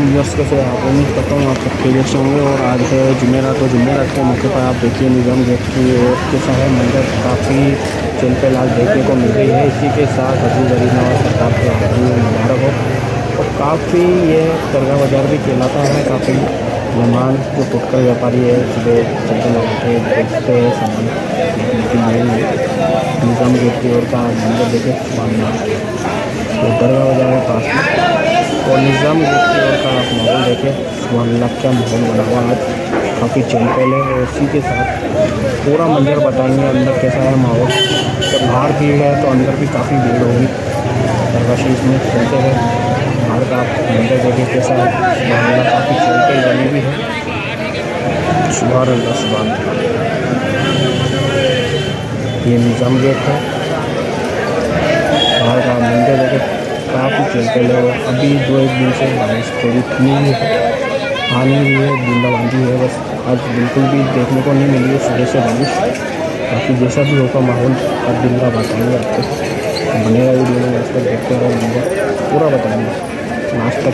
उम्मीद करता हूँ आप सब खैरियत से होंगे। और आज है जुमेरात, और जुमेरात के मौके पर आप देखिए निज़ाम गेट की ओर के समय मंदिर काफ़ी चलते लाल देखने को मिल रही है। इसी के साथ हजूर गरीब नवाज सरकार के आखिरी मुबारक हो। और काफ़ी ये दरगाह बाज़ार भी कहलाता है, काफ़ी मेहमान जो फुटकर व्यापारी है सुबह चलते लाते देखते हैं सामान निज़ाम गेट की ओर का मंदिर देखे सामने तो दरगाह बाज़ार के पास में। और निज़ाम गेट की ओर का आप माहौल देखें, सुभान अल्लाह क्या माहौल बना हुआ है, काफ़ी चंचल है। और उसी के साथ पूरा मंदिर बताएंगे अंदर कैसा है माहौल। जब बाहर भीड़ है तो अंदर भी काफ़ी भीड़ होगी दरगाह शरीफ में। चलते हैं बाहर का आप मंदिर देखें कैसा है, सुभान अल्लाह काफ़ी चंचल बनी भी है, सुभान अल्लाह सुभान अल्लाह। ये निज़ाम गेट है, बाहर का मंदिर देखें काफ़ी चलते लोग। अभी 2-1 दिन से बारिश थोड़ी नहीं है, पानी भी है, बूंदाबांदी है, बस आज बिल्कुल भी देखने को नहीं मिली है सुबह से बारिश। बाकी जैसा भी होगा माहौल अब दिन का बताएँगे आपको, बनेगा भी दिन आज तक देखते रहो, मुझे पूरा बताएँगे आज तक।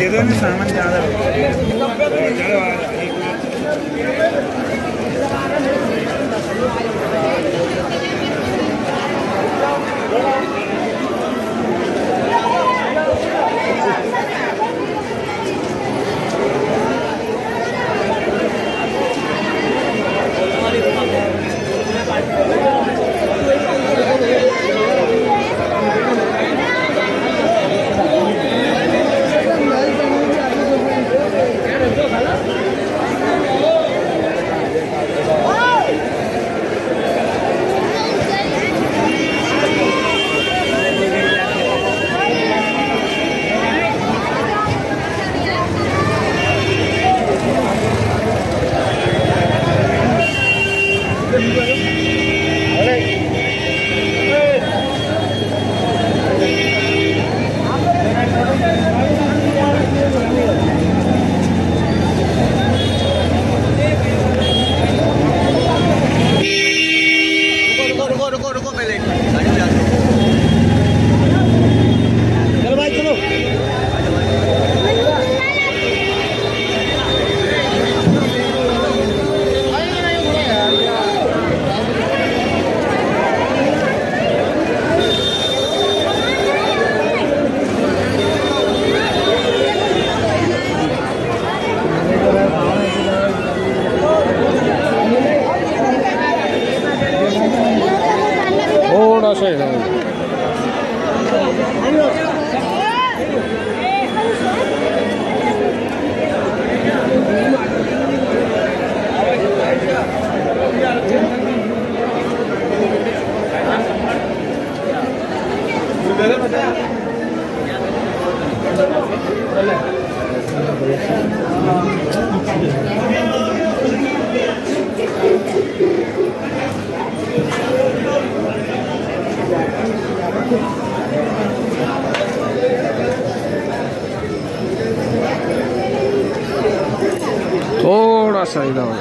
थोड़ा सा इधर होगा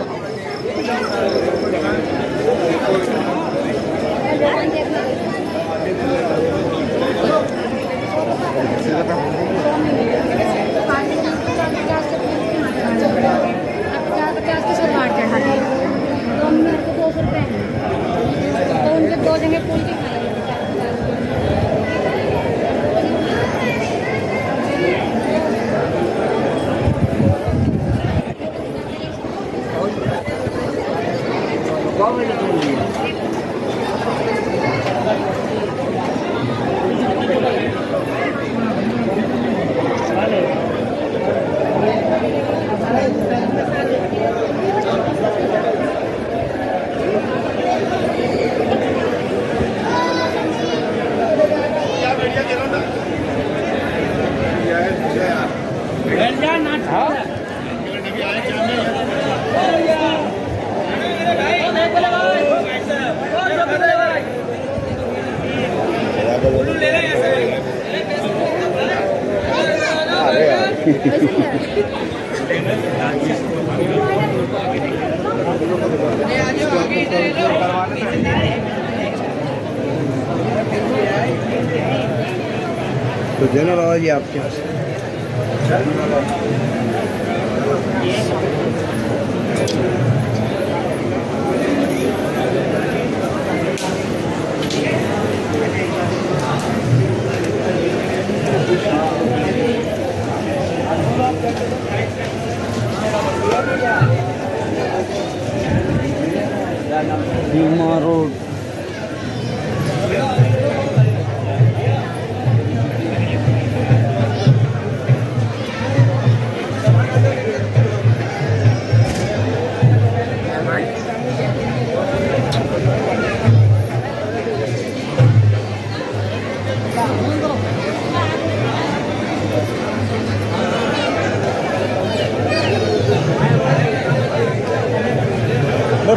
तो जनरल जी आपके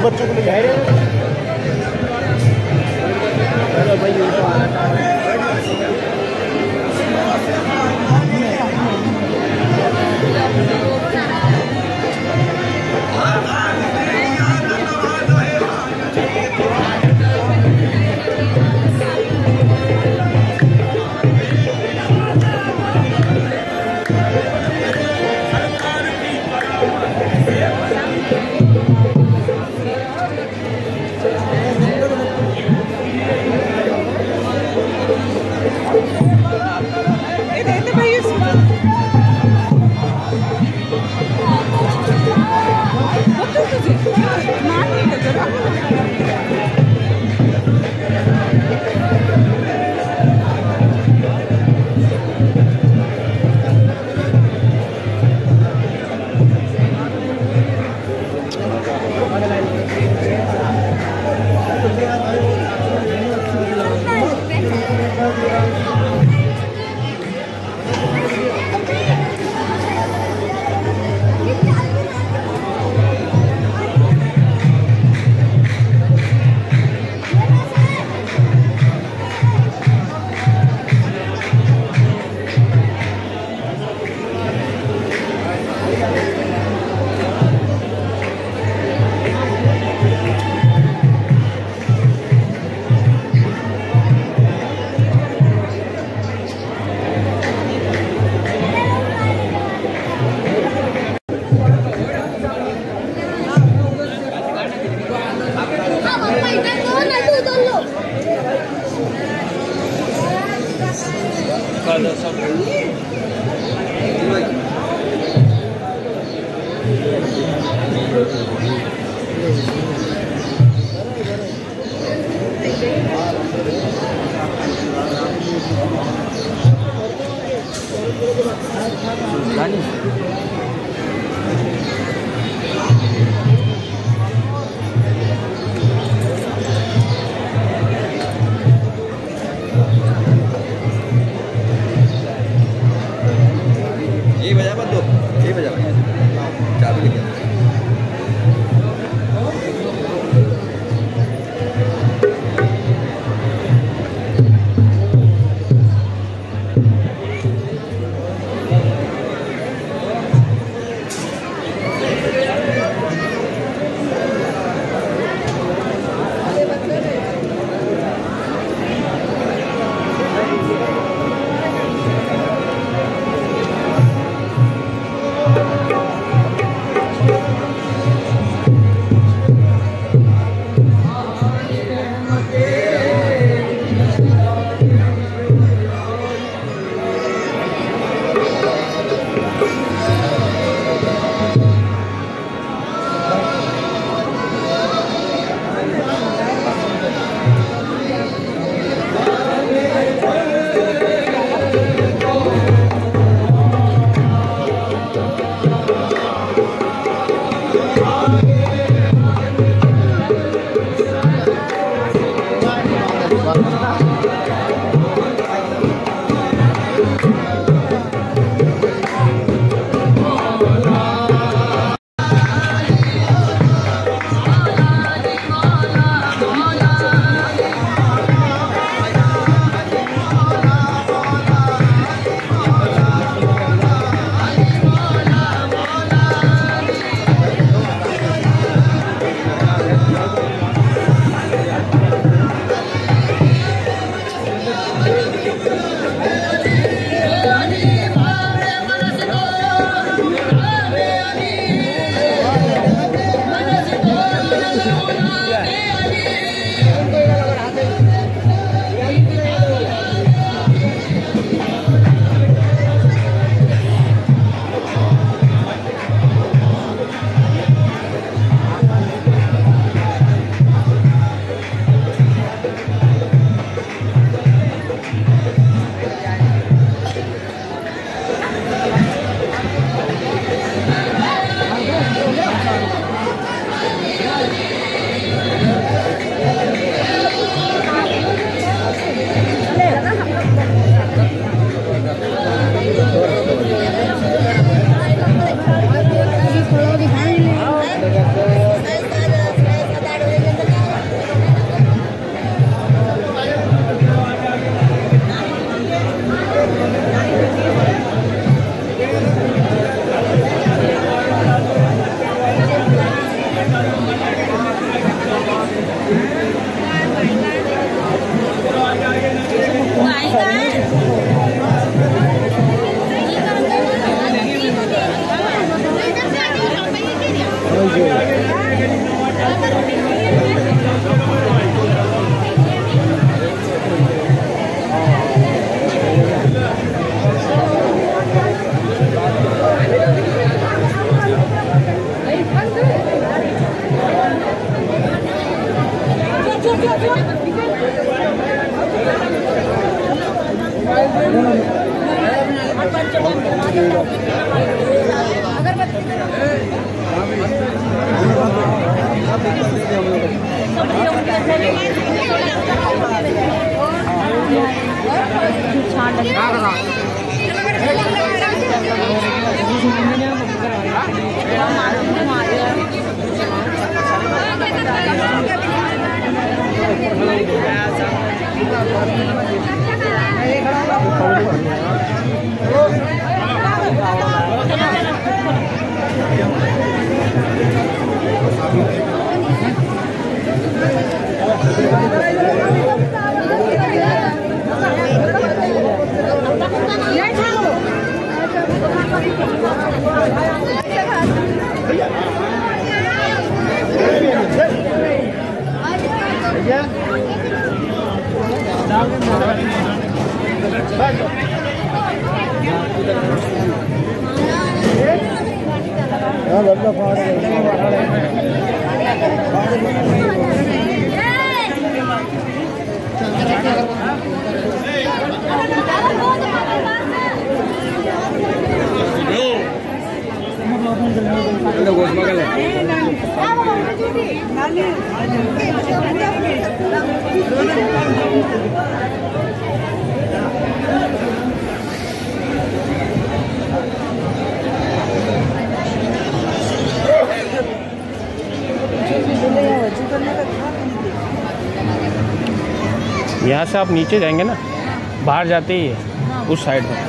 बच्चों को दिखाई रहे यहाँ से आप नीचे जाएंगे ना, बाहर जाते ही है उस साइड में।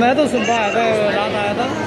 मैं तो सुबह आ गया, रात आया था।